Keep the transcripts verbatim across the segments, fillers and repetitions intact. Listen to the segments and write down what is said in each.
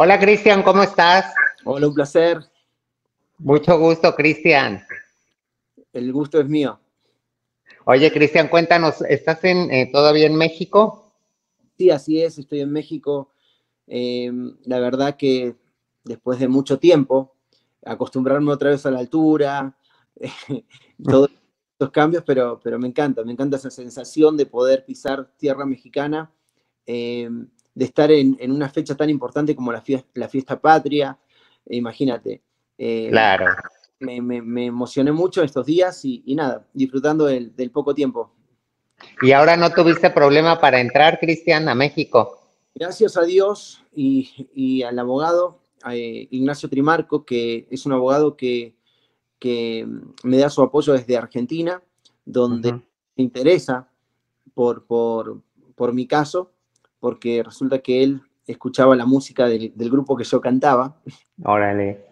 Hola, Cristian, ¿cómo estás? Hola, un placer. Mucho gusto, Cristian. El gusto es mío. Oye, Cristian, cuéntanos, ¿estás en, eh, todavía en México? Sí, así es, estoy en México. Eh, la verdad que después de mucho tiempo, acostumbrarme otra vez a la altura, eh, todos estos cambios, pero, pero me encanta, me encanta esa sensación de poder pisar tierra mexicana, eh, de estar en, en una fecha tan importante como la fiesta, la fiesta patria, eh, imagínate. Eh, claro. Me, me, me emocioné mucho estos días y, y nada, disfrutando del, del poco tiempo. ¿Y ahora no tuviste problema para entrar, Cristian, a México? Gracias a Dios y, y al abogado, eh, Ignacio Trimarco, que es un abogado que, que me da su apoyo desde Argentina, donde uh-huh. se interesa por, por, por mi caso, porque resulta que él escuchaba la música del, del grupo que yo cantaba. Órale.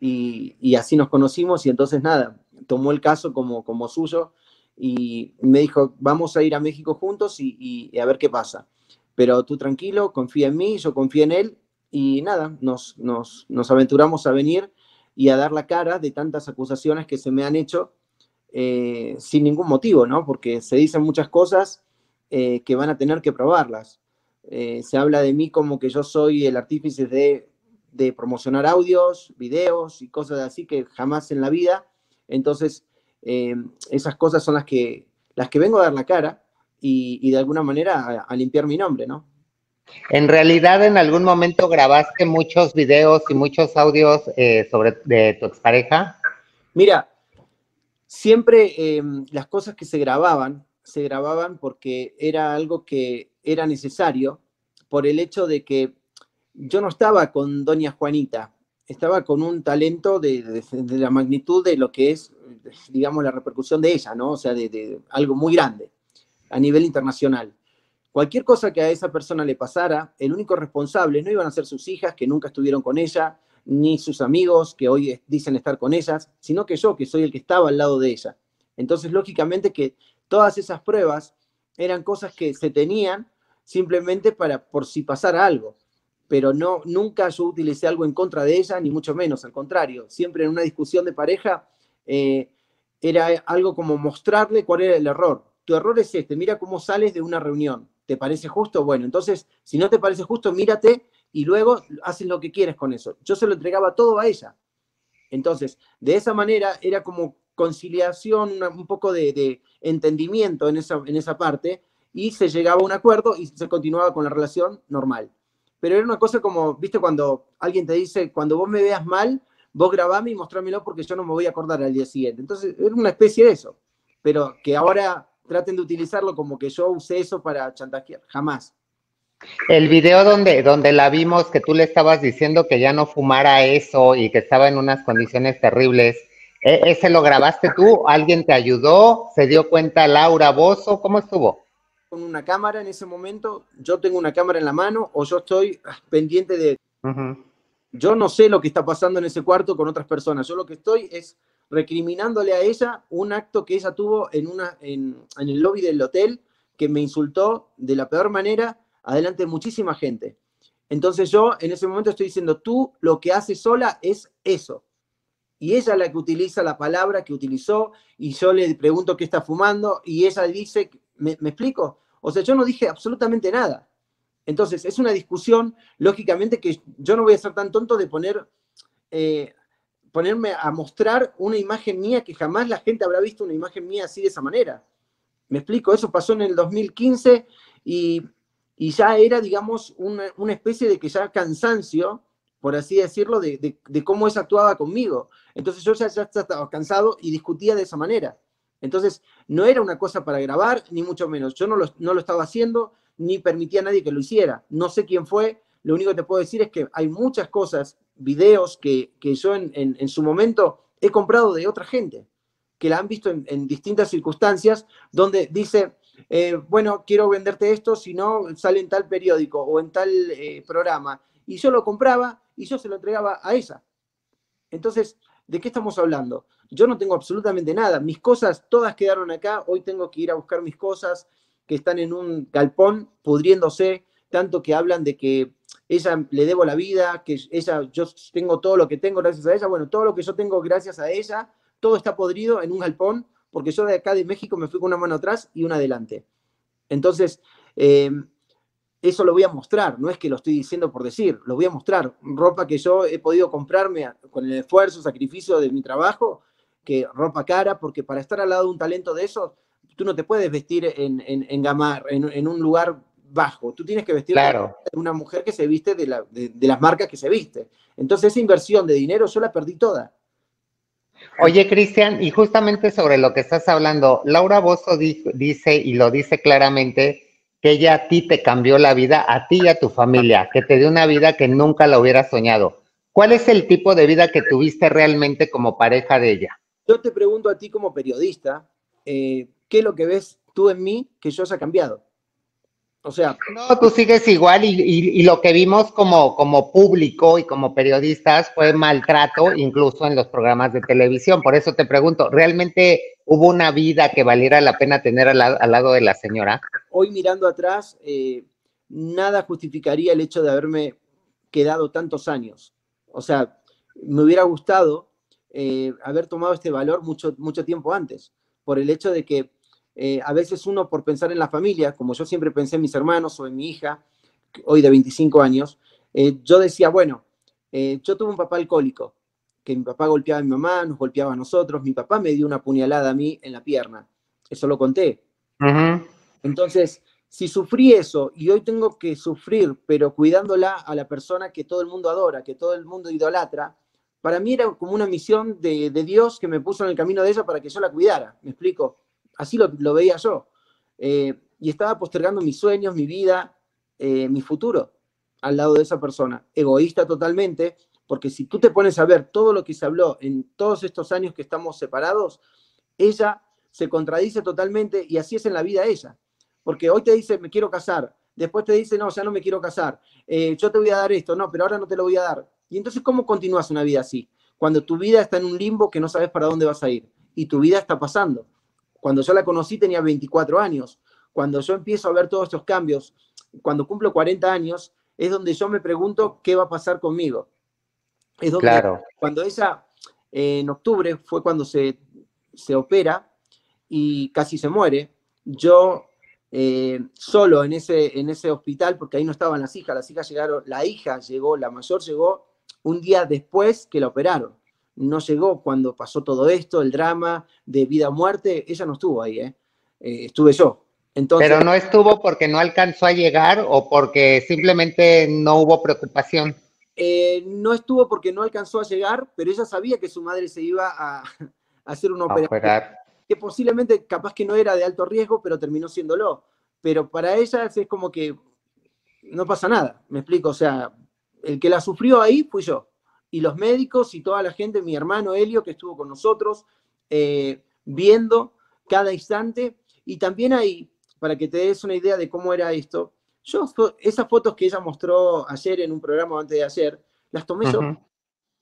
Y, y así nos conocimos y entonces nada, tomó el caso como, como suyo y me dijo, vamos a ir a México juntos y, y, y a ver qué pasa. Pero tú tranquilo, confía en mí, yo confío en él y nada, nos, nos, nos aventuramos a venir y a dar la cara de tantas acusaciones que se me han hecho eh, sin ningún motivo, ¿no? Porque se dicen muchas cosas eh, que van a tener que probarlas. Eh, se habla de mí como que yo soy el artífice de... de promocionar audios, videos y cosas así que jamás en la vida. Entonces, eh, esas cosas son las que, las que vengo a dar la cara y, y de alguna manera a, a limpiar mi nombre, ¿no? En realidad, en algún momento grabaste muchos videos y muchos audios eh, sobre de tu expareja. Mira, siempre eh, las cosas que se grababan, se grababan porque era algo que era necesario por el hecho de que yo no estaba con doña Juanita, estaba con un talento de, de, de la magnitud de lo que es, digamos, la repercusión de ella, ¿no? O sea, de, de algo muy grande a nivel internacional. Cualquier cosa que a esa persona le pasara, el único responsable no iban a ser sus hijas, que nunca estuvieron con ella, ni sus amigos, que hoy dicen estar con ellas, sino que yo, que soy el que estaba al lado de ella. Entonces, lógicamente que todas esas pruebas eran cosas que se tenían simplemente para, por si pasara algo. Pero no, nunca yo utilicé algo en contra de ella, ni mucho menos, al contrario. Siempre en una discusión de pareja eh, era algo como mostrarle cuál era el error. Tu error es este, mira cómo sales de una reunión. ¿Te parece justo? Bueno, entonces, si no te parece justo, mírate y luego haces lo que quieres con eso. Yo se lo entregaba todo a ella. Entonces, de esa manera era como conciliación, una, un poco de, de entendimiento en esa, en esa parte, y se llegaba a un acuerdo y se continuaba con la relación normal. Pero era una cosa como, viste, cuando alguien te dice, cuando vos me veas mal, vos grabame y mostrámelo porque yo no me voy a acordar al día siguiente. Entonces, era una especie de eso. Pero que ahora traten de utilizarlo como que yo usé eso para chantajear. Jamás. El video donde, donde la vimos, que tú le estabas diciendo que ya no fumara eso y que estaba en unas condiciones terribles, ¿eh? ¿Ese lo grabaste tú? ¿Alguien te ayudó? ¿Se dio cuenta Laura Bozzo? ¿Cómo estuvo? Con una cámara en ese momento, yo tengo una cámara en la mano o yo estoy pendiente de... Uh-huh. Yo no sé lo que está pasando en ese cuarto con otras personas. Yo lo que estoy es recriminándole a ella un acto que ella tuvo en, una, en, en el lobby del hotel que me insultó de la peor manera adelante de muchísima gente. Entonces yo en ese momento estoy diciendo, tú lo que haces sola es eso. Y ella es la que utiliza la palabra que utilizó y yo le pregunto qué está fumando y ella dice... ¿Me, ¿Me explico? O sea, yo no dije absolutamente nada. Entonces, es una discusión, lógicamente, que yo no voy a ser tan tonto de poner, eh, ponerme a mostrar una imagen mía que jamás la gente habrá visto una imagen mía así de esa manera. ¿Me explico? Eso pasó en el dos mil quince y, y ya era, digamos, una, una especie de que ya cansancio, por así decirlo, de, de, de cómo ella actuaba conmigo. Entonces, yo ya, ya estaba cansado y discutía de esa manera. Entonces, no era una cosa para grabar, ni mucho menos. Yo no lo, no lo estaba haciendo, ni permitía a nadie que lo hiciera. No sé quién fue. Lo único que te puedo decir es que hay muchas cosas, videos que, que yo en, en, en su momento he comprado de otra gente, que la han visto en, en distintas circunstancias, donde dice, eh, bueno, quiero venderte esto, si no sale en tal periódico o en tal eh, programa. Y yo lo compraba y yo se lo entregaba a ella. Entonces, ¿de qué estamos hablando? Yo no tengo absolutamente nada. Mis cosas todas quedaron acá. Hoy tengo que ir a buscar mis cosas que están en un galpón pudriéndose, tanto que hablan de que ella le debo la vida, que ella, yo tengo todo lo que tengo gracias a ella, bueno, todo lo que yo tengo gracias a ella, todo está podrido en un galpón, porque yo de acá de México me fui con una mano atrás y una adelante. Entonces, eh, eso lo voy a mostrar, no es que lo estoy diciendo por decir, lo voy a mostrar. Ropa que yo he podido comprarme con el esfuerzo, sacrificio de mi trabajo, que ropa cara, porque para estar al lado de un talento de esos, tú no te puedes vestir en, en, en Gamar, en, en un lugar bajo. Tú tienes que vestir claro. de una mujer que se viste de, la, de, de las marcas que se viste. Entonces esa inversión de dinero yo la perdí toda. Oye, Cristian, y justamente sobre lo que estás hablando, Laura Bozzo dice, y lo dice claramente, que ella a ti te cambió la vida, a ti y a tu familia, que te dio una vida que nunca la hubieras soñado. ¿Cuál es el tipo de vida que tuviste realmente como pareja de ella? Yo te pregunto a ti como periodista, eh, ¿qué es lo que ves tú en mí que yo haya cambiado? O sea... No, tú sigues igual y, y, y lo que vimos como, como público y como periodistas fue maltrato, incluso en los programas de televisión. Por eso te pregunto, ¿realmente hubo una vida que valiera la pena tener al, al lado de la señora? Hoy mirando atrás, eh, nada justificaría el hecho de haberme quedado tantos años. O sea, me hubiera gustado eh, haber tomado este valor mucho, mucho tiempo antes, por el hecho de que eh, a veces uno por pensar en la familia, como yo siempre pensé en mis hermanos o en mi hija, hoy de veinticinco años, eh, yo decía, bueno, eh, yo tuve un papá alcohólico, que mi papá golpeaba a mi mamá, nos golpeaba a nosotros, mi papá me dio una puñalada a mí en la pierna, eso lo conté. Ajá. Entonces, si sufrí eso, y hoy tengo que sufrir, pero cuidándola a la persona que todo el mundo adora, que todo el mundo idolatra, para mí era como una misión de, de Dios que me puso en el camino de ella para que yo la cuidara, ¿me explico? Así lo, lo veía yo. Eh, y estaba postergando mis sueños, mi vida, eh, mi futuro, al lado de esa persona. Egoísta totalmente, porque si tú te pones a ver todo lo que se habló en todos estos años que estamos separados, ella se contradice totalmente, y así es en la vida ella. Porque hoy te dice, me quiero casar. Después te dice, no, ya no me quiero casar. Eh, yo te voy a dar esto, no, pero ahora no te lo voy a dar. Y entonces, ¿cómo continúas una vida así? Cuando tu vida está en un limbo que no sabes para dónde vas a ir. Y tu vida está pasando. Cuando yo la conocí tenía veinticuatro años. Cuando yo empiezo a ver todos estos cambios, cuando cumplo cuarenta años, es donde yo me pregunto qué va a pasar conmigo. Es donde, claro. Cuando ella, eh, en octubre, fue cuando se, se opera y casi se muere, yo... Eh, solo en ese, en ese hospital, porque ahí no estaban las hijas, las hijas llegaron, la hija llegó, la mayor llegó un día después que la operaron, no llegó cuando pasó todo esto, el drama de vida o muerte, ella no estuvo ahí, eh. Eh, estuve yo. Entonces, pero no estuvo porque no alcanzó a llegar o porque simplemente no hubo preocupación. Eh, no estuvo porque no alcanzó a llegar, pero ella sabía que su madre se iba a, a hacer una a operación. Operar. Que posiblemente capaz que no era de alto riesgo, pero terminó siéndolo. Pero para ellas es como que no pasa nada, me explico. O sea, el que la sufrió ahí fui yo. Y los médicos y toda la gente, mi hermano Helio, que estuvo con nosotros, eh, viendo cada instante. Y también ahí, para que te des una idea de cómo era esto, yo esas fotos que ella mostró ayer en un programa antes de ayer, las tomé [S2] Uh-huh. [S1] Yo.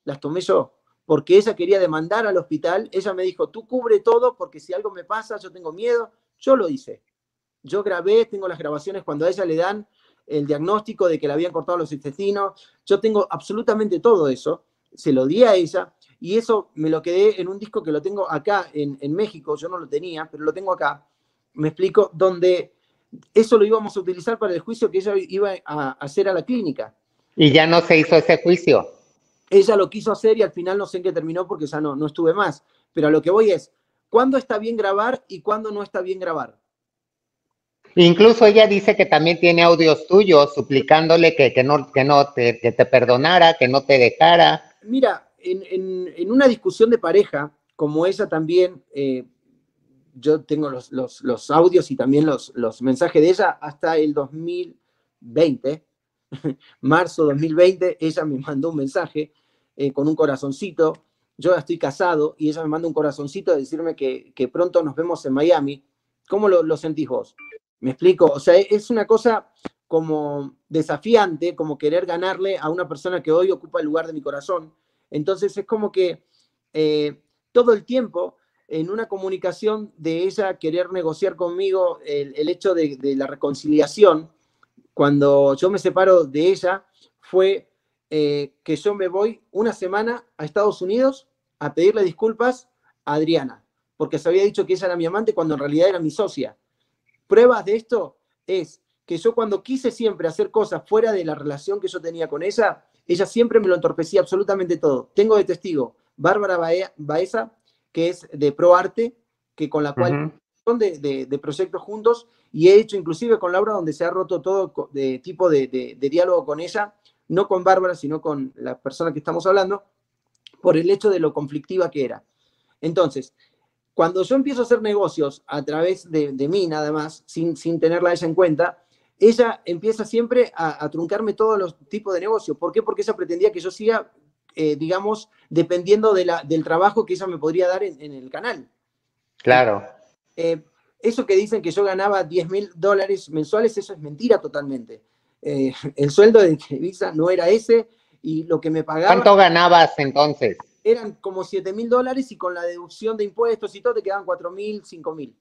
Las tomé yo. Porque ella quería demandar al hospital, ella me dijo, tú cubre todo, porque si algo me pasa, yo tengo miedo, yo lo hice. Yo grabé, tengo las grabaciones cuando a ella le dan el diagnóstico de que le habían cortado los intestinos, yo tengo absolutamente todo eso, se lo di a ella, y eso me lo quedé en un disco que lo tengo acá, en, en México, yo no lo tenía, pero lo tengo acá, me explico, donde eso lo íbamos a utilizar para el juicio que ella iba a hacer a la clínica. Y ya no se hizo ese juicio. Ella lo quiso hacer y al final no sé en qué terminó porque ya no, no estuve más. Pero a lo que voy es, ¿cuándo está bien grabar y cuándo no está bien grabar? Incluso ella dice que también tiene audios tuyos suplicándole que, que, no, que no te, que te perdonara, que no te dejara. Mira, en, en, en una discusión de pareja, como ella también, eh, yo tengo los, los, los audios y también los, los mensajes de ella hasta el dos mil veinte, marzo dos mil veinte, ella me mandó un mensaje eh, con un corazoncito, yo ya estoy casado y ella me manda un corazoncito de decirme que, que pronto nos vemos en Miami. ¿Cómo lo, lo sentís vos? ¿Me explico? O sea, es una cosa como desafiante, como querer ganarle a una persona que hoy ocupa el lugar de mi corazón. Entonces es como que eh, todo el tiempo en una comunicación de ella querer negociar conmigo el, el hecho de, de la reconciliación. Cuando yo me separo de ella, fue eh, que yo me voy una semana a Estados Unidos a pedirle disculpas a Adriana, porque se había dicho que ella era mi amante cuando en realidad era mi socia. Pruebas de esto es que yo, cuando quise siempre hacer cosas fuera de la relación que yo tenía con ella, ella siempre me lo entorpecía absolutamente todo. Tengo de testigo Bárbara Baeza, que es de ProArte, que con la cual son de, de, de proyectos juntos, y he hecho inclusive con Laura, donde se ha roto todo de tipo de, de, de diálogo con ella, no con Bárbara, sino con la persona que estamos hablando, por el hecho de lo conflictiva que era. Entonces, cuando yo empiezo a hacer negocios a través de, de mí, nada más, sin, sin tenerla a ella en cuenta, ella empieza siempre a, a truncarme todos los tipos de negocios. ¿Por qué? Porque ella pretendía que yo siga, eh, digamos, dependiendo de la, del trabajo que ella me podría dar en, en el canal. Claro. Eh, eso que dicen que yo ganaba diez mil dólares mensuales, eso es mentira totalmente. Eh, el sueldo de Televisa no era ese, y lo que me pagaba... ¿Cuánto ganabas entonces? Eran como siete mil dólares, y con la deducción de impuestos y todo te quedaban cuatro mil, cinco mil.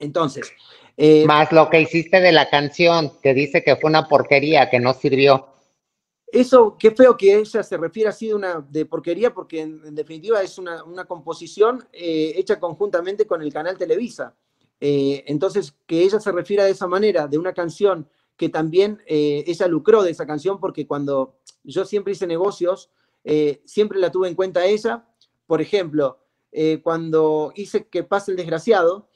Entonces... Eh, más lo que hiciste de la canción, que dice que fue una porquería, que no sirvió. Eso, qué feo que ella se refiere así de, una, de porquería, porque en, en definitiva es una, una composición eh, hecha conjuntamente con el canal Televisa. Eh, entonces, que ella se refiera de esa manera, de una canción que también eh, ella lucró de esa canción, porque cuando yo siempre hice negocios, eh, siempre la tuve en cuenta ella. Por ejemplo, eh, cuando hice Que Pase el Desgraciado,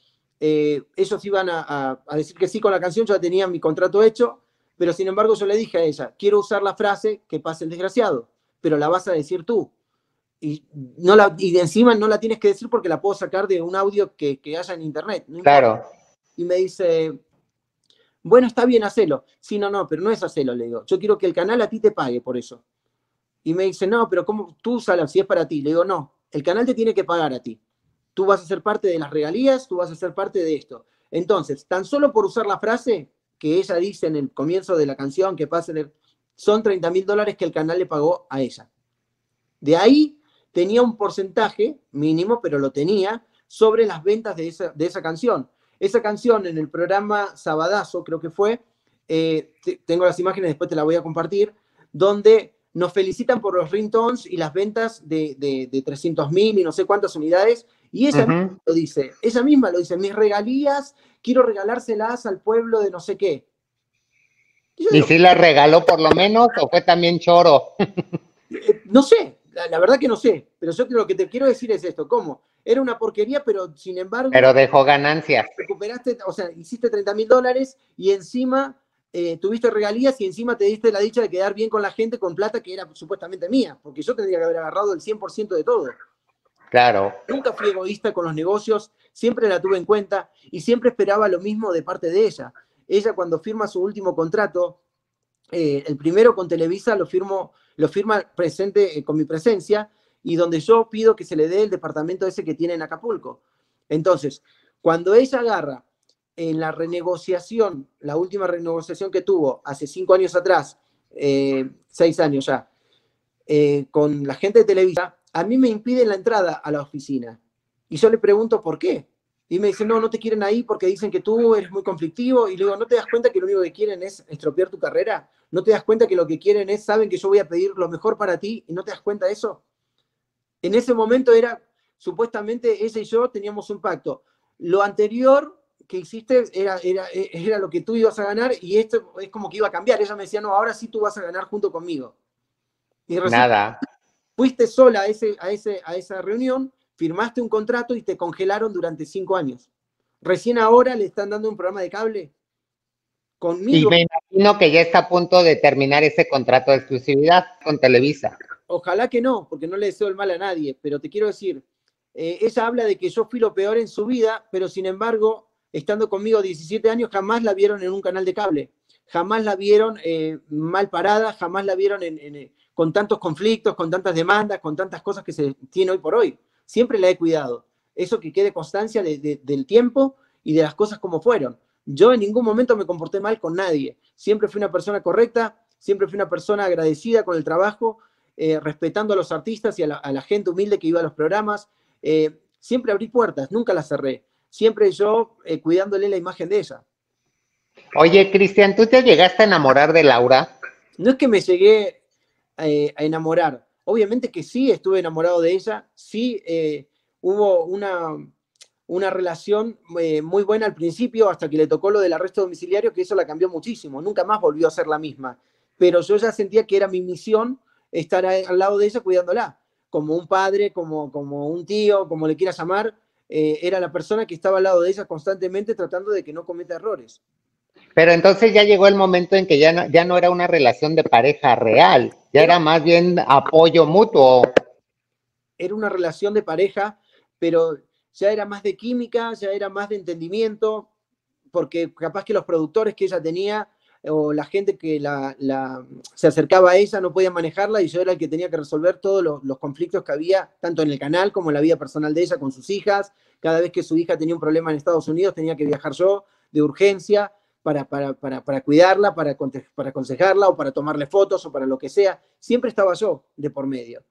eh, ellos iban a, a, a decir que sí con la canción, yo ya tenía mi contrato hecho. Pero sin embargo yo le dije a ella, quiero usar la frase que pase el desgraciado, pero la vas a decir tú. Y, no la, y de encima no la tienes que decir porque la puedo sacar de un audio que, que haya en internet. No claro. Importa. Y me dice, bueno, está bien, hacelo. Sí, no, no, pero no es hacelo, le digo. Yo quiero que el canal a ti te pague por eso. Y me dice, no, pero ¿cómo tú usala si es para ti? Le digo, no, el canal te tiene que pagar a ti. Tú vas a ser parte de las regalías, tú vas a ser parte de esto. Entonces, tan solo por usar la frase que ella dice en el comienzo de la canción, que pasa en el, son treinta mil dólares que el canal le pagó a ella. De ahí tenía un porcentaje mínimo, pero lo tenía, sobre las ventas de esa, de esa canción. Esa canción en el programa Sabadazo, creo que fue, eh, tengo las imágenes, después te las voy a compartir, donde nos felicitan por los ringtones y las ventas de, de, de trescientas mil y no sé cuántas unidades, y ella, uh-huh, lo dice, ella misma lo dice, mis regalías, quiero regalárselas al pueblo de no sé qué. ¿Y, ¿Y digo, si las regaló por lo menos o fue también choro? No sé, la, la verdad que no sé, pero yo lo que te quiero decir es esto, ¿cómo? Era una porquería, pero sin embargo... Pero dejó ganancias. Recuperaste, o sea, hiciste treinta mil dólares y encima eh, tuviste regalías y encima te diste la dicha de quedar bien con la gente con plata que era supuestamente mía, porque yo tendría que haber agarrado el cien por ciento de todo. Claro. Nunca fui egoísta con los negocios, siempre la tuve en cuenta y siempre esperaba lo mismo de parte de ella. Ella, cuando firma su último contrato, eh, el primero con Televisa lo, firmo, lo firma presente, eh, con mi presencia, y donde yo pido que se le dé el departamento ese que tiene en Acapulco. Entonces, cuando ella agarra en la renegociación, la última renegociación que tuvo hace cinco años atrás, eh, seis años ya, eh, con la gente de Televisa, a mí me impiden la entrada a la oficina. Y yo le pregunto por qué. Y me dicen, no, no te quieren ahí porque dicen que tú eres muy conflictivo. Y le digo, ¿no te das cuenta que lo único que quieren es estropear tu carrera? ¿No te das cuenta que lo que quieren es, saben que yo voy a pedir lo mejor para ti? ¿Y no te das cuenta de eso? En ese momento era, supuestamente, ella y yo teníamos un pacto. Lo anterior que hiciste era, era, era lo que tú ibas a ganar y esto es como que iba a cambiar. Ella me decía, no, ahora sí tú vas a ganar junto conmigo. Y recién, nada. Fuiste sola a, ese, a, ese, a esa reunión, firmaste un contrato y te congelaron durante cinco años. Recién ahora le están dando un programa de cable conmigo. Y me imagino que ya está a punto de terminar ese contrato de exclusividad con Televisa. Ojalá que no, porque no le deseo el mal a nadie, pero te quiero decir, eh, ella habla de que yo fui lo peor en su vida, pero sin embargo, estando conmigo diecisiete años, jamás la vieron en un canal de cable. Jamás la vieron eh, mal parada, jamás la vieron en... en con tantos conflictos, con tantas demandas, con tantas cosas que se tiene hoy por hoy. Siempre la he cuidado. Eso que quede constancia de, de, del tiempo y de las cosas como fueron. Yo en ningún momento me comporté mal con nadie. Siempre fui una persona correcta, siempre fui una persona agradecida con el trabajo, eh, respetando a los artistas y a la, a la gente humilde que iba a los programas. Eh, siempre abrí puertas, nunca las cerré. Siempre yo eh, cuidándole la imagen de ella. Oye, Cristian, ¿tú te llegaste a enamorar de Laura? No es que me llegué eh, a enamorar. Obviamente que sí estuve enamorado de ella, sí eh, hubo una, una relación eh, muy buena al principio, hasta que le tocó lo del arresto domiciliario, que eso la cambió muchísimo, nunca más volvió a ser la misma. Pero yo ya sentía que era mi misión estar a, al lado de ella cuidándola, como un padre, como, como un tío, como le quieras llamar, eh, era la persona que estaba al lado de ella constantemente tratando de que no cometa errores. Pero entonces ya llegó el momento en que ya no, ya no era una relación de pareja real, ya era más bien apoyo mutuo. Era una relación de pareja, pero ya era más de química, ya era más de entendimiento, porque capaz que los productores que ella tenía o la gente que la, la, se acercaba a ella no podía manejarla y yo era el que tenía que resolver todos los, los conflictos que había, tanto en el canal como en la vida personal de ella con sus hijas. Cada vez que su hija tenía un problema en Estados Unidos tenía que viajar yo de urgencia, Para, para, para, para cuidarla, para, para aconsejarla o para tomarle fotos o para lo que sea. Siempre estaba yo de por medio.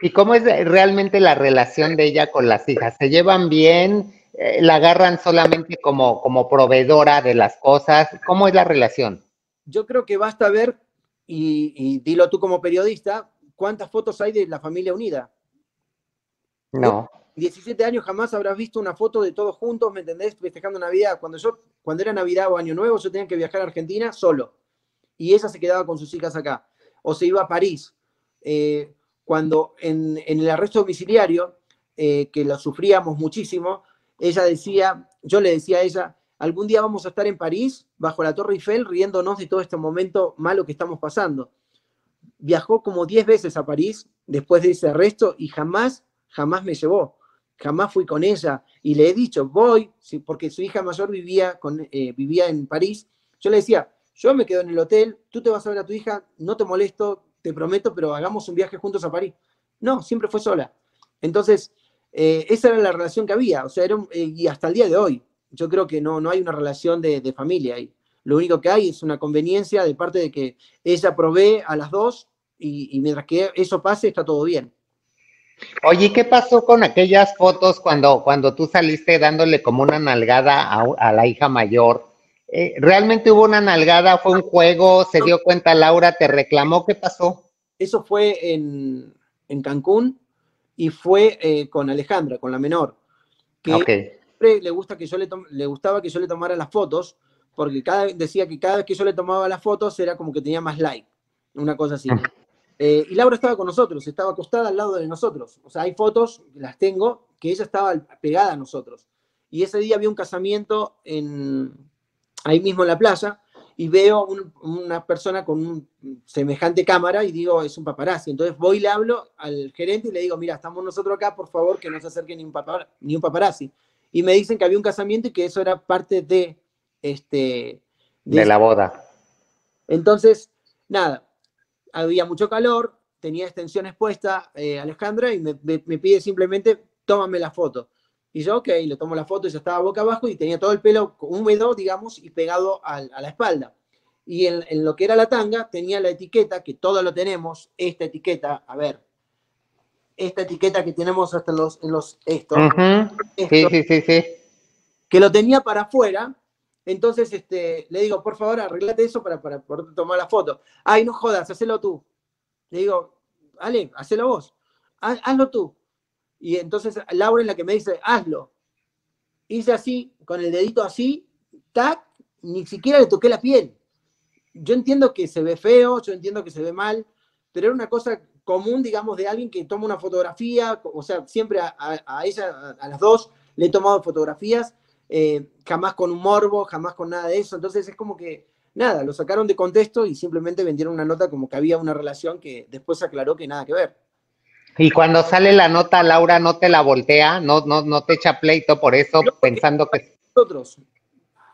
¿Y cómo es realmente la relación de ella con las hijas? ¿Se llevan bien? ¿La agarran solamente como, como proveedora de las cosas? ¿Cómo es la relación? Yo creo que basta ver, y, y dilo tú como periodista, ¿cuántas fotos hay de la familia unida? No. diecisiete años jamás habrás visto una foto de todos juntos, ¿me entendés? Festejando Navidad. Cuando yo, cuando era Navidad o Año Nuevo, yo tenía que viajar a Argentina solo. Y ella se quedaba con sus hijas acá. O se iba a París. Eh, cuando en, en el arresto domiciliario, eh, que lo sufríamos muchísimo, ella decía, yo le decía a ella, algún día vamos a estar en París, bajo la Torre Eiffel, riéndonos de todo este momento malo que estamos pasando. Viajó como diez veces a París después de ese arresto y jamás, jamás me llevó. Jamás fui con ella y le he dicho, voy, porque su hija mayor vivía, con, eh, vivía en París. Yo le decía, yo me quedo en el hotel, tú te vas a ver a tu hija, no te molesto, te prometo, pero hagamos un viaje juntos a París. No, siempre fue sola. Entonces, eh, esa era la relación que había, o sea, era un, eh, y hasta el día de hoy. Yo creo que no, no hay una relación de, de familia ahí. Lo único que hay es una conveniencia de parte de que ella provee a las dos y, y mientras que eso pase está todo bien. Oye, ¿qué pasó con aquellas fotos cuando, cuando tú saliste dándole como una nalgada a, a la hija mayor? Eh, ¿Realmente hubo una nalgada? ¿Fue un juego? ¿Se dio cuenta Laura? ¿Te reclamó? ¿Qué pasó? Eso fue en, en Cancún y fue eh, con Alejandra, con la menor. Que okay. Siempre le, gusta que yo le, le gustaba que yo le tomara las fotos, porque cada, decía que cada vez que yo le tomaba las fotos era como que tenía más like, una cosa así. Eh, y Laura estaba con nosotros, estaba acostada al lado de nosotros. O sea, hay fotos, las tengo, que ella estaba pegada a nosotros. Y ese día había un casamiento en, ahí mismo en la playa y veo un, una persona con un semejante cámara y digo, es un paparazzi. Entonces voy y le hablo al gerente y le digo, mira, estamos nosotros acá, por favor, que no se acerque ni un, papar ni un paparazzi. Y me dicen que había un casamiento y que eso era parte de... este De, de la boda. Entonces, nada... Había mucho calor, tenía extensiones puestas eh, Alejandra y me, me, me pide simplemente, tómame la foto. Y yo, ok, le tomo la foto y ya estaba boca abajo y tenía todo el pelo húmedo, digamos, y pegado a, a la espalda. Y en, en lo que era la tanga tenía la etiqueta, que todos lo tenemos, esta etiqueta, a ver, esta etiqueta que tenemos hasta en los, en los estos, uh-huh. Estos, sí, sí, sí, sí. Que lo tenía para afuera. Entonces este, le digo, por favor, arreglate eso para, para poder tomar la foto. Ay, no jodas, hacelo tú. Le digo, Ale, hacelo vos. Haz, hazlo tú. Y entonces Laura es la que me dice, hazlo. Hice así, con el dedito así, tac, ni siquiera le toqué la piel. Yo entiendo que se ve feo, yo entiendo que se ve mal, pero era una cosa común, digamos, de alguien que toma una fotografía, o sea, siempre a, a, a ella, a, a las dos, le he tomado fotografías, Eh, jamás con un morbo, jamás con nada de eso. Entonces es como que, nada, lo sacaron de contexto y simplemente vendieron una nota como que había una relación que después se aclaró que nada que ver. Y cuando sale la nota, Laura no te la voltea, no, no, no te echa pleito por eso, no, pensando que... Nosotros,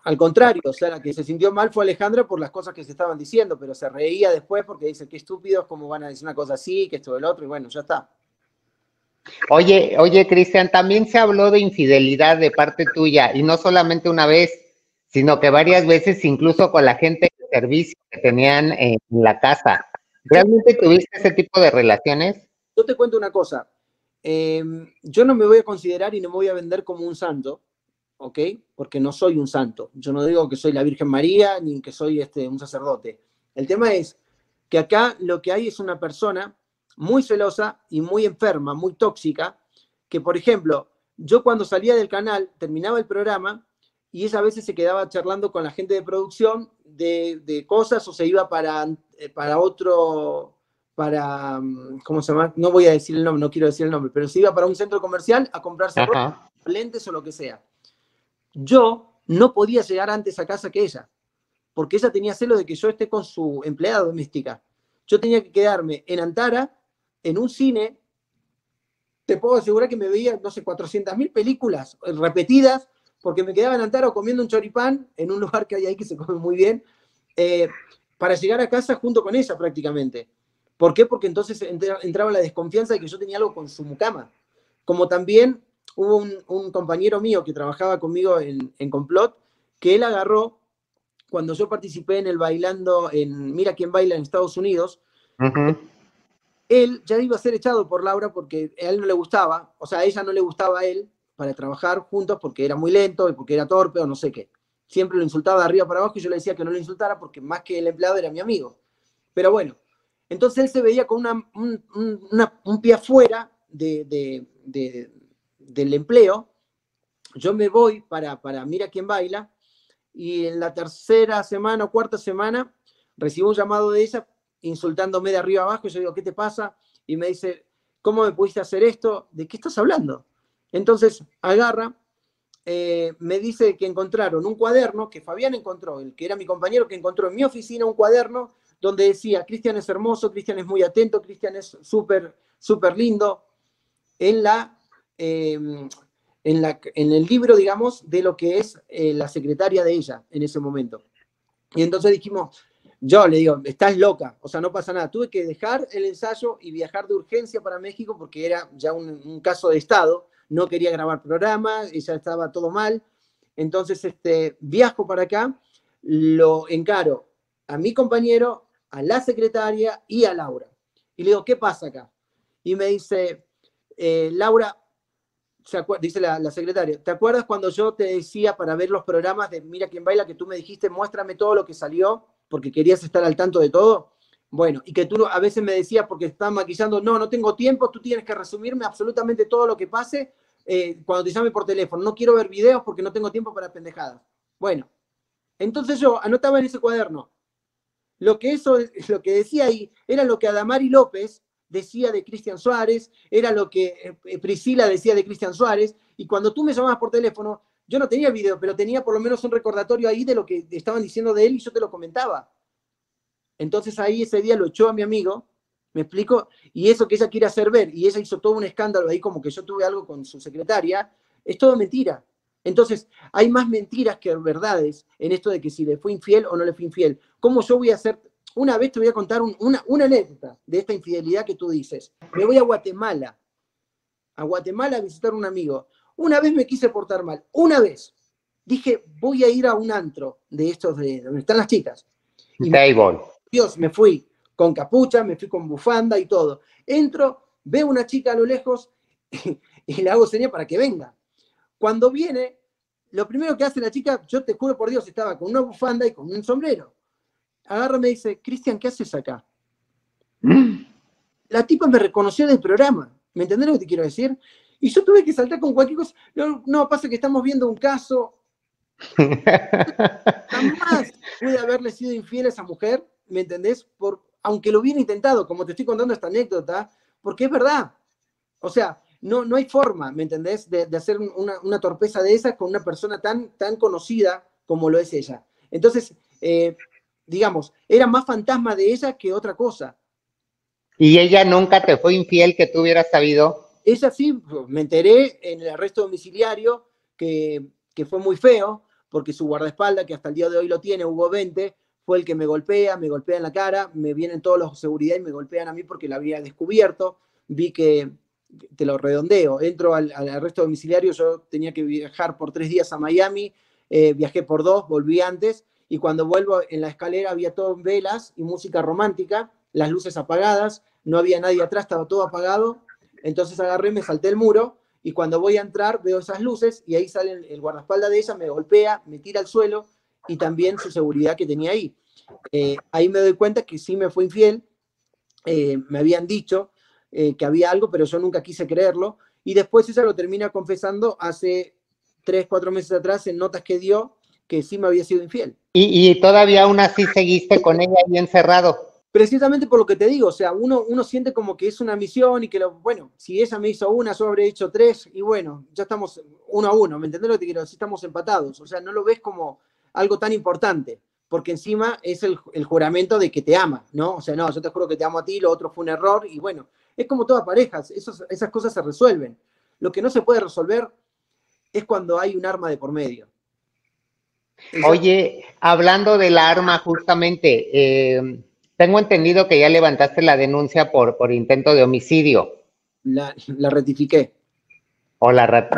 al contrario, o sea, la que se sintió mal fue Alejandra por las cosas que se estaban diciendo, pero se reía después porque dice, qué estúpidos, cómo van a decir una cosa así, que esto del otro, y bueno, ya está. Oye, oye, Cristian, también se habló de infidelidad de parte tuya, y no solamente una vez, sino que varias veces, incluso con la gente de servicio que tenían en la casa. ¿Realmente tuviste ese tipo de relaciones? Yo te cuento una cosa. Eh, yo no me voy a considerar y no me voy a vender como un santo, ¿ok? Porque no soy un santo. Yo no digo que soy la Virgen María, ni que soy este, un sacerdote. El tema es, que acá lo que hay es una persona muy celosa y muy enferma, muy tóxica, que por ejemplo, yo cuando salía del canal, terminaba el programa, y ella a veces se quedaba charlando con la gente de producción de, de cosas, o se iba para, para otro, para, ¿cómo se llama? No voy a decir el nombre, no quiero decir el nombre, pero se iba para un centro comercial a comprarse ropa, lentes o lo que sea. Yo no podía llegar antes a casa que ella, porque ella tenía celo de que yo esté con su empleada doméstica. Yo tenía que quedarme en Antara, en un cine, te puedo asegurar que me veía, no sé, cuatrocientas mil películas repetidas, porque me quedaba en Antara comiendo un choripán en un lugar que hay ahí que se come muy bien, eh, para llegar a casa junto con ella prácticamente. ¿Por qué? Porque entonces entraba la desconfianza de que yo tenía algo con su mucama. Como también hubo un, un compañero mío que trabajaba conmigo en, en Complot, que él agarró, cuando yo participé en el Bailando, en Mira Quién Baila en Estados Unidos, uh-huh. él ya iba a ser echado por Laura porque a él no le gustaba, o sea, a ella no le gustaba a él, para trabajar juntos porque era muy lento y porque era torpe o no sé qué. Siempre lo insultaba de arriba para abajo y yo le decía que no lo insultara porque más que el empleado era mi amigo. Pero bueno, entonces él se veía con una, un, una, un pie afuera de, de, de, del empleo. Yo me voy para, para Mira Quién Baila y en la tercera semana o cuarta semana recibo un llamado de ella insultándome de arriba abajo y yo digo, ¿qué te pasa? Y me dice, ¿cómo me pudiste hacer esto? ¿De qué estás hablando? Entonces agarra, eh, me dice que encontraron un cuaderno que Fabián encontró, el que era mi compañero, que encontró en mi oficina un cuaderno donde decía, Cristian es hermoso, Cristian es muy atento, Cristian es súper, súper lindo, en, la, eh, en, la, en el libro, digamos, de lo que es eh, la secretaria de ella en ese momento. Y entonces dijimos, yo le digo, estás loca, o sea, no pasa nada. Tuve que dejar el ensayo y viajar de urgencia para México porque era ya un, un caso de estado. No quería grabar programas, ya estaba todo mal. Entonces, este, viajo para acá, lo encaro a mi compañero, a la secretaria y a Laura. Y le digo, ¿qué pasa acá? Y me dice, eh, Laura, se dice la, la secretaria, ¿te acuerdas cuando yo te decía para ver los programas de Mira Quién Baila que tú me dijiste, muéstrame todo lo que salió, porque querías estar al tanto de todo? Bueno, y que tú a veces me decías, porque estaba maquillando, no, no tengo tiempo, tú tienes que resumirme absolutamente todo lo que pase eh, cuando te llame por teléfono. No quiero ver videos porque no tengo tiempo para pendejadas. Bueno, entonces yo anotaba en ese cuaderno. Lo que, eso, lo que decía ahí era lo que Adamari López decía de Cristian Suárez, era lo que Priscila decía de Cristian Suárez, y cuando tú me llamabas por teléfono, yo no tenía video, pero tenía por lo menos un recordatorio ahí de lo que estaban diciendo de él y yo te lo comentaba. Entonces ahí ese día lo echó a mi amigo, ¿me explico? Y eso que ella quiere hacer ver, y ella hizo todo un escándalo ahí como que yo tuve algo con su secretaria, es todo mentira. Entonces hay más mentiras que verdades en esto de que si le fue infiel o no le fue infiel. ¿Cómo yo voy a hacer? Una vez te voy a contar un, una, una anécdota de esta infidelidad que tú dices. Me voy a Guatemala, a Guatemala a visitar a un amigo. Una vez me quise portar mal, una vez. Dije, voy a ir a un antro de estos de donde están las chicas. Y Table. Dios, me fui con capucha, me fui con bufanda y todo. Entro, veo una chica a lo lejos y, y le hago señal para que venga. Cuando viene, lo primero que hace la chica, yo te juro por Dios, estaba con una bufanda y con un sombrero. Agarra y me dice, Cristian, ¿qué haces acá? Mm. La tipa me reconoció del programa. ¿Me entendés lo que te quiero decir? Y yo tuve que saltar con cualquier cosa. No, no pasa que estamos viendo un caso. Jamás pude haberle sido infiel a esa mujer. ¿Me entendés? Por, aunque lo hubiera intentado, como te estoy contando esta anécdota, porque es verdad. O sea, no, no hay forma, ¿me entendés? De, de hacer una, una torpeza de esas con una persona tan, tan conocida como lo es ella. Entonces, eh, digamos, era más fantasma de ella que otra cosa. ¿Y ella nunca te fue infiel que tú hubieras sabido? Ella sí, me enteré en el arresto domiciliario, que, que fue muy feo, porque su guardaespaldas, que hasta el día de hoy lo tiene, Hugo Vente, fue el que me golpea, me golpea en la cara, me vienen todos los de seguridad y me golpean a mí porque la había descubierto, vi que, te lo redondeo, entro al, al arresto domiciliario, yo tenía que viajar por tres días a Miami, eh, viajé por dos, volví antes, y cuando vuelvo en la escalera había todo en velas y música romántica, las luces apagadas, no había nadie atrás, estaba todo apagado, entonces agarré, me salté el muro, y cuando voy a entrar veo esas luces, y ahí sale el, el guardaespaldas de ella, me golpea, me tira al suelo, y también su seguridad que tenía ahí. Eh, ahí me doy cuenta que sí me fue infiel, eh, me habían dicho eh, que había algo, pero yo nunca quise creerlo, y después ella lo termina confesando hace tres, cuatro meses atrás en notas que dio, que sí me había sido infiel. Y, y todavía aún así seguiste con ella ahí encerrado. Precisamente por lo que te digo, o sea, uno, uno siente como que es una misión y que, lo, bueno, si ella me hizo una, yo habré hecho tres, y bueno, ya estamos uno a uno, ¿me entendés lo que te quiero decir? Estamos empatados, o sea, no lo ves como algo tan importante, porque encima es el, el juramento de que te ama, ¿no? O sea, no, yo te juro que te amo a ti, lo otro fue un error, y bueno, es como todas parejas, esos, esas cosas se resuelven. Lo que no se puede resolver es cuando hay un arma de por medio. Entonces, oye, hablando del arma justamente, eh... tengo entendido que ya levantaste la denuncia por, por intento de homicidio. La, la ratifiqué. O la rat,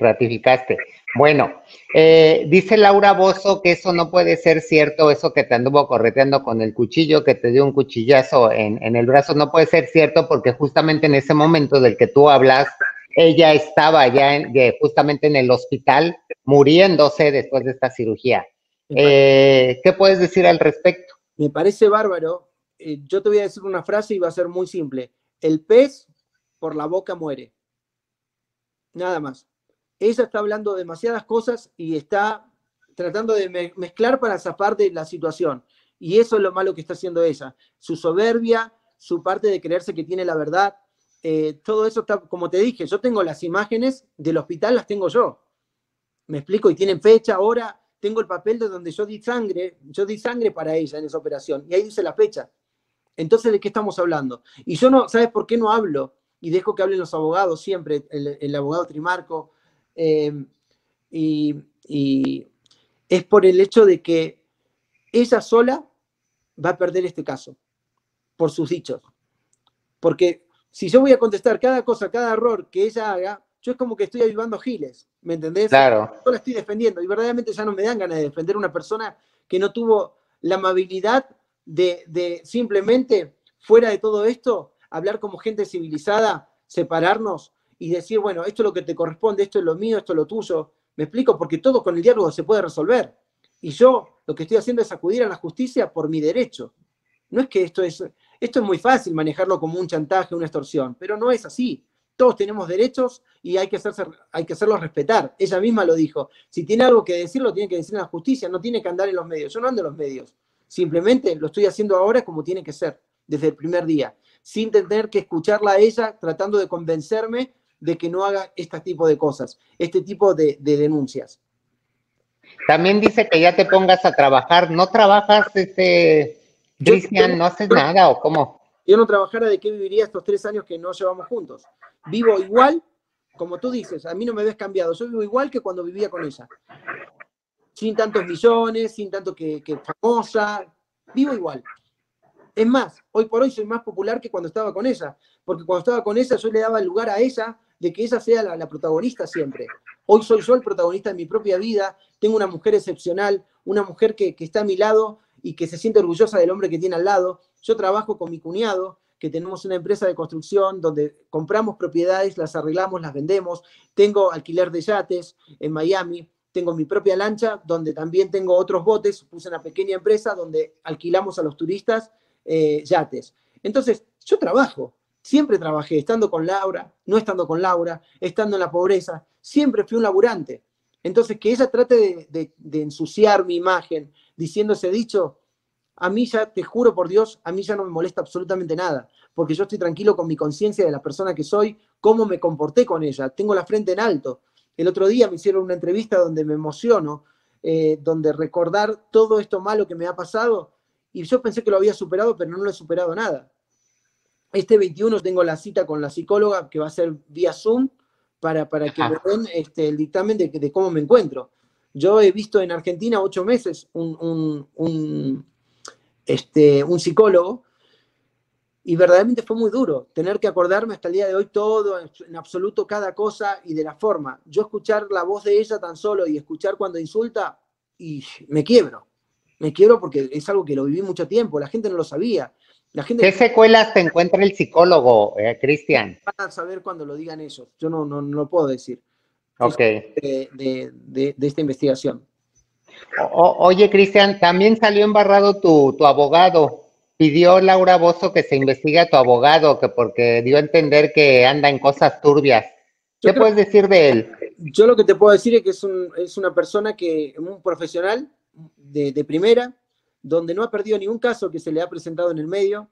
ratificaste. Bueno, eh, dice Laura Bozzo que eso no puede ser cierto, eso que te anduvo correteando con el cuchillo, que te dio un cuchillazo en, en el brazo, no puede ser cierto porque justamente en ese momento del que tú hablas, ella estaba ya en, justamente en el hospital muriéndose después de esta cirugía. Eh, ¿Qué puedes decir al respecto? Me parece bárbaro. Eh, yo te voy a decir una frase y va a ser muy simple. El pez por la boca muere. Nada más. Ella está hablando demasiadas cosas y está tratando de me mezclar para zafar de la situación. Y eso es lo malo que está haciendo ella. Su soberbia, su parte de creerse que tiene la verdad, eh, todo eso está, como te dije, yo tengo las imágenes del hospital, las tengo yo. Me explico, y tienen fecha, hora. Tengo el papel de donde yo di sangre, yo di sangre para ella en esa operación, y ahí dice la fecha. Entonces, ¿de qué estamos hablando? Y yo no, ¿sabes por qué no hablo? Y dejo que hablen los abogados siempre, el, el abogado Trimarco, eh, y, y es por el hecho de que ella sola va a perder este caso, por sus dichos. Porque si yo voy a contestar cada cosa, cada error que ella haga, yo es como que estoy avivando giles, ¿me entendés? Claro. Yo la estoy defendiendo y verdaderamente ya no me dan ganas de defender a una persona que no tuvo la amabilidad de, de simplemente, fuera de todo esto, hablar como gente civilizada, separarnos y decir, bueno, esto es lo que te corresponde, esto es lo mío, esto es lo tuyo. ¿Me explico? Porque todo con el diálogo se puede resolver. Y yo lo que estoy haciendo es acudir a la justicia por mi derecho. No es que esto es... Esto es muy fácil manejarlo como un chantaje, una extorsión, pero no es así. Todos tenemos derechos y hay que, hacerse, hay que hacerlos respetar. Ella misma lo dijo. Si tiene algo que decir, lo tiene que decir en la justicia, no tiene que andar en los medios. Yo no ando en los medios. Simplemente lo estoy haciendo ahora como tiene que ser, desde el primer día, sin tener que escucharla a ella tratando de convencerme de que no haga este tipo de cosas, este tipo de, de denuncias. También dice que ya te pongas a trabajar. ¿No trabajas, este, Cristian? ¿No haces nada o cómo? Yo no trabajara, ¿de qué viviría estos tres años que no llevamos juntos? Vivo igual, como tú dices, a mí no me ves cambiado, yo vivo igual que cuando vivía con ella. Sin tantos millones, sin tanto que, que famosa, vivo igual. Es más, hoy por hoy soy más popular que cuando estaba con ella, porque cuando estaba con ella yo le daba el lugar a ella de que ella sea la, la protagonista siempre. Hoy soy yo el protagonista de mi propia vida, tengo una mujer excepcional, una mujer que, que está a mi lado y que se siente orgullosa del hombre que tiene al lado. Yo trabajo con mi cuñado, que tenemos una empresa de construcción donde compramos propiedades, las arreglamos, las vendemos. Tengo alquiler de yates en Miami. Tengo mi propia lancha, donde también tengo otros botes. Puse una pequeña empresa donde alquilamos a los turistas eh, yates. Entonces, yo trabajo. Siempre trabajé, estando con Laura, no estando con Laura, estando en la pobreza. Siempre fui un laburante. Entonces, que ella trate de, de, de ensuciar mi imagen diciendo ese dicho, a mí ya, te juro por Dios, a mí ya no me molesta absolutamente nada, porque yo estoy tranquilo con mi conciencia de la persona que soy, cómo me comporté con ella, tengo la frente en alto. El otro día me hicieron una entrevista donde me emociono, eh, donde recordar todo esto malo que me ha pasado, y yo pensé que lo había superado, pero no lo he superado nada. Este veintiuno tengo la cita con la psicóloga, que va a ser vía Zoom, para, para que me den este, el dictamen de, de cómo me encuentro. Yo he visto en Argentina ocho meses un... un, un Este, un psicólogo, y verdaderamente fue muy duro tener que acordarme hasta el día de hoy todo, en absoluto cada cosa y de la forma. Yo escuchar la voz de ella tan solo y escuchar cuando insulta, y me quiebro. Me quiebro porque es algo que lo viví mucho tiempo, la gente no lo sabía. La gente... ¿Qué secuelas te encuentra el psicólogo, eh, Cristian? Van a saber cuando lo digan ellos, yo no, no, no lo puedo decir. Ok. De, de, de, de esta investigación. O, oye, Cristian, también salió embarrado tu, tu abogado. Pidió Laura Bozzo que se investigue a tu abogado, que porque dio a entender que anda en cosas turbias. ¿Qué yo puedes creo, decir de él? Yo lo que te puedo decir es que es, un, es una persona que, un profesional de, de primera, donde no ha perdido ningún caso que se le ha presentado en el medio,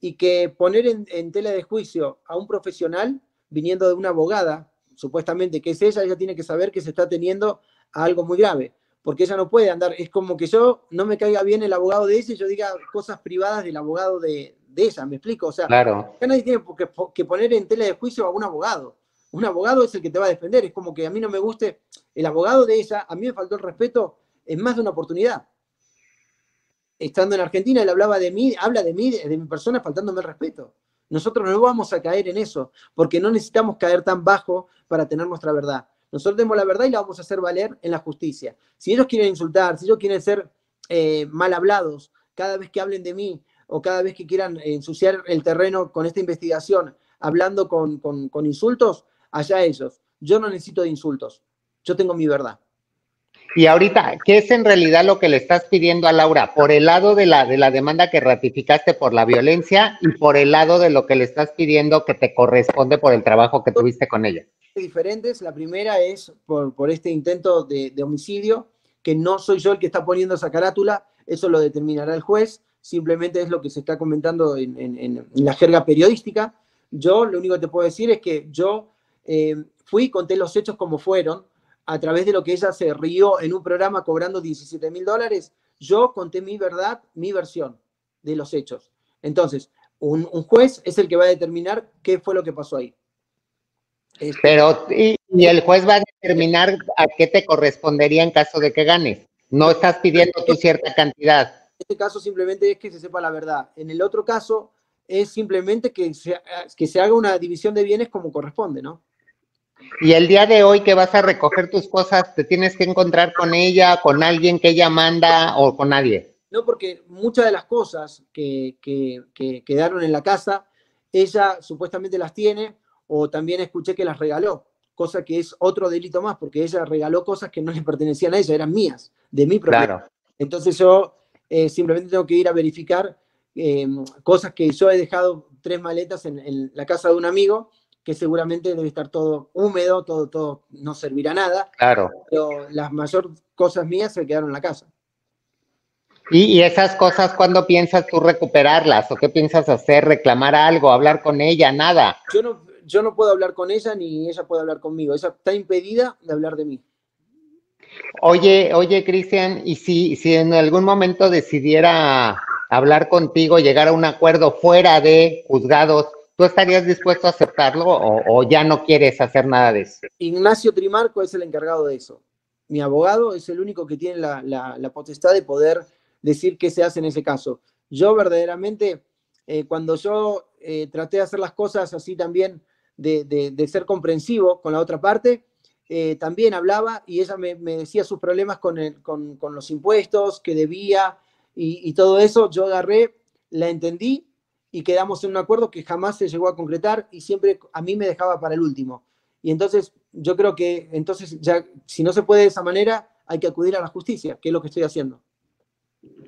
y que poner en, en tela de juicio a un profesional viniendo de una abogada, supuestamente que es ella, ella tiene que saber que se está teniendo a algo muy grave, porque ella no puede andar, es como que yo no me caiga bien el abogado de ella y yo diga cosas privadas del abogado de, de ella, ¿me explico? O sea, claro. Ya nadie tiene que, que poner en tela de juicio a un abogado. Un abogado es el que te va a defender, es como que a mí no me guste el abogado de ella, a mí me faltó el respeto en más de una oportunidad. Estando en Argentina, él hablaba de mí, habla de mí, de mi persona, faltándome el respeto. Nosotros no vamos a caer en eso, porque no necesitamos caer tan bajo para tener nuestra verdad. Nosotros tenemos la verdad y la vamos a hacer valer en la justicia. Si ellos quieren insultar, si ellos quieren ser eh, mal hablados, cada vez que hablen de mí, o cada vez que quieran ensuciar el terreno con esta investigación, hablando con, con, con insultos, allá ellos. Yo no necesito de insultos. Yo tengo mi verdad. Y ahorita, ¿qué es en realidad lo que le estás pidiendo a Laura? Por el lado de la, de la demanda que ratificaste por la violencia y por el lado de lo que le estás pidiendo que te corresponde por el trabajo que tuviste con ella. Diferentes. La primera es por, por este intento de, de homicidio, que no soy yo el que está poniendo esa carátula, eso lo determinará el juez, simplemente es lo que se está comentando en, en, en la jerga periodística. Yo lo único que te puedo decir es que yo eh, fui, conté los hechos como fueron, a través de lo que ella se rió en un programa cobrando diecisiete mil dólares, yo conté mi verdad, mi versión de los hechos. Entonces, un, un juez es el que va a determinar qué fue lo que pasó ahí. Este, Pero, y, y el juez va a determinar a qué te correspondería en caso de que ganes. No estás pidiendo tu cierta cantidad. En este caso simplemente es que se sepa la verdad. En el otro caso es simplemente que se, que se haga una división de bienes como corresponde, ¿no? Y el día de hoy que vas a recoger tus cosas, ¿te tienes que encontrar con ella, con alguien que ella manda o con nadie? No, porque muchas de las cosas que, que, que quedaron en la casa, ella supuestamente las tiene, o también escuché que las regaló, cosa que es otro delito más, porque ella regaló cosas que no le pertenecían a ella, eran mías, de mi propiedad. Claro. Entonces yo eh, simplemente tengo que ir a verificar eh, cosas que yo he dejado tres maletas en, en la casa de un amigo, que seguramente debe estar todo húmedo, todo, todo no servirá nada. Claro. Pero las mayores cosas mías se quedaron en la casa. ¿Y, y esas cosas cuándo piensas tú recuperarlas? ¿O qué piensas hacer? ¿Reclamar algo? ¿Hablar con ella? ¿Nada? Yo no, yo no puedo hablar con ella ni ella puede hablar conmigo. Ella está impedida de hablar de mí. Oye, oye, Cristian, ¿y si, si en algún momento decidiera hablar contigo, llegar a un acuerdo fuera de juzgados, ¿tú estarías dispuesto a aceptarlo o, o ya no quieres hacer nada de eso? Ignacio Trimarco es el encargado de eso. Mi abogado es el único que tiene la, la, la potestad de poder decir qué se hace en ese caso. Yo verdaderamente, eh, cuando yo eh, traté de hacer las cosas así también, de, de, de ser comprensivo con la otra parte, eh, también hablaba y ella me, me decía sus problemas con, el, con, con los impuestos, que debía y, y todo eso. Yo agarré, la entendí, y quedamos en un acuerdo que jamás se llegó a concretar y siempre a mí me dejaba para el último. Y entonces yo creo que entonces ya si no se puede de esa manera hay que acudir a la justicia, que es lo que estoy haciendo.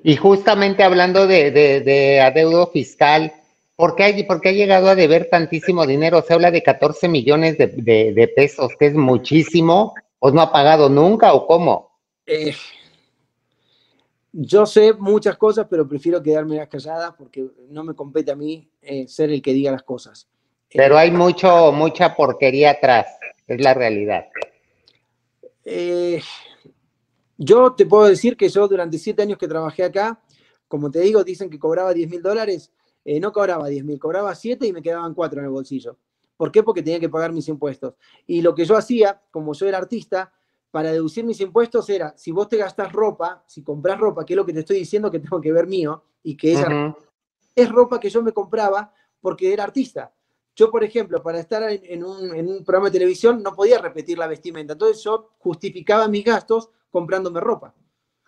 Y justamente hablando de, de, de adeudo fiscal, ¿por qué, hay, ¿por qué ha llegado a deber tantísimo dinero? Se habla de catorce millones de, de, de pesos, que es muchísimo, ¿o no ha pagado nunca o cómo? Eh... Yo sé muchas cosas, pero prefiero quedarme las calladas porque no me compete a mí eh, ser el que diga las cosas. Pero hay mucho, mucha porquería atrás, es la realidad. Eh, yo te puedo decir que yo durante siete años que trabajé acá, como te digo, dicen que cobraba diez mil dólares, eh, no cobraba diez mil, cobraba siete y me quedaban cuatro en el bolsillo. ¿Por qué? Porque tenía que pagar mis impuestos. Y lo que yo hacía, como yo era artista, para deducir mis impuestos era, si vos te gastás ropa, si comprás ropa, que es lo que te estoy diciendo que tengo que ver mío, y que esa uh-huh. es ropa que yo me compraba porque era artista. Yo, por ejemplo, para estar en, en, un, en un programa de televisión no podía repetir la vestimenta, entonces yo justificaba mis gastos comprándome ropa.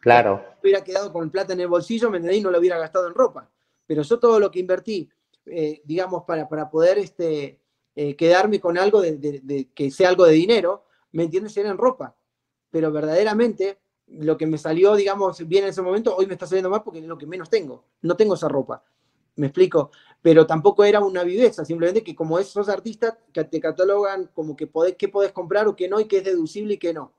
Claro. Yo hubiera quedado con plata en el bolsillo, me entendí, no lo hubiera gastado en ropa. Pero yo todo lo que invertí, eh, digamos, para, para poder este, eh, quedarme con algo de, de, de, que sea algo de dinero, ¿me entiendes? Era en ropa. Pero verdaderamente lo que me salió, digamos, bien en ese momento, hoy me está saliendo más porque es lo que menos tengo. No tengo esa ropa. ¿Me explico? Pero tampoco era una viveza, simplemente que como esos artistas que te catalogan como que podés, qué podés comprar o qué no, y qué es deducible y qué no.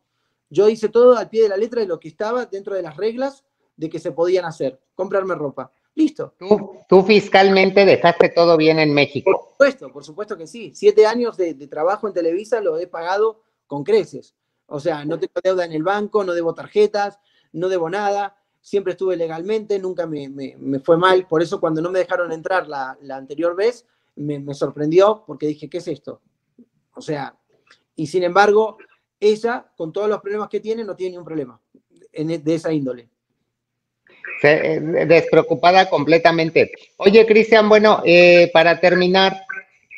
Yo hice todo al pie de la letra de lo que estaba dentro de las reglas de que se podían hacer. Comprarme ropa. Listo. Tú, tú fiscalmente dejaste todo bien en México. Por supuesto, por supuesto que sí. Siete años de, de trabajo en Televisa lo he pagado con creces. O sea, no tengo deuda en el banco, no debo tarjetas, no debo nada. Siempre estuve legalmente, nunca me, me, me fue mal. Por eso cuando no me dejaron entrar la, la anterior vez, me, me sorprendió porque dije, ¿qué es esto? O sea, y sin embargo, ella, con todos los problemas que tiene, no tiene ningún problema en, de esa índole. Despreocupada completamente. Oye, Cristian, bueno, eh, para terminar,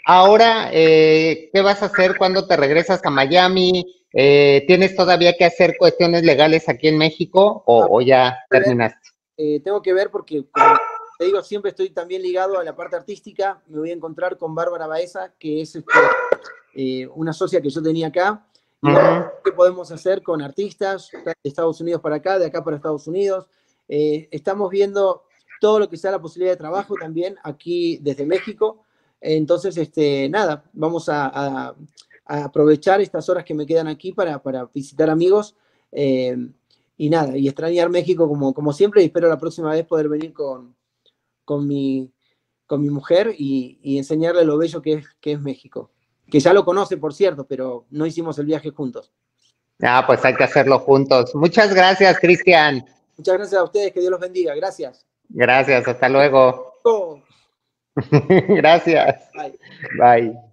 ahora, eh, ¿qué vas a hacer cuando te regresas a Miami? Eh, ¿Tienes todavía que hacer cuestiones legales aquí en México o, ah, o ya terminaste? Eh, tengo que ver porque, como te digo, siempre estoy también ligado a la parte artística. Me voy a encontrar con Bárbara Baeza, que es este, eh, una socia que yo tenía acá. Uh-huh. Bueno, ¿qué podemos hacer con artistas de Estados Unidos para acá, de acá para Estados Unidos? Eh, estamos viendo todo lo que sea la posibilidad de trabajo también aquí desde México. Entonces, este, nada, vamos a... a A aprovechar estas horas que me quedan aquí para, para visitar amigos eh, y nada, y extrañar México como, como siempre, y espero la próxima vez poder venir con, con, mi, con mi mujer y, y enseñarle lo bello que es, que es México, que ya lo conoce, por cierto, pero no hicimos el viaje juntos. Ah, pues hay que hacerlo juntos. Muchas gracias, Cristian. Muchas gracias a ustedes, que Dios los bendiga. Gracias. Gracias, hasta luego. Oh. Gracias. Bye. Bye.